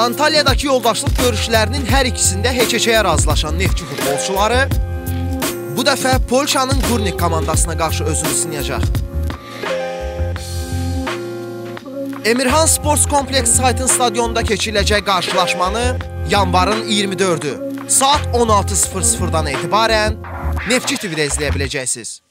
Antalya'dakı yoldaşlıq görüşlərinin hər ikisində heç-heçəyə razılaşan Neftçi futbolçuları bu dəfə Polşanın Qurnik komandasına qarşı özünü sınayacaq. Emirhan Sports Kompleks saytın stadionunda keçiriləcək qarşılaşmanı yanvarın 24-ü saat 16:00-dan etibarən Neftçi TV-də izləyə biləcəksiniz.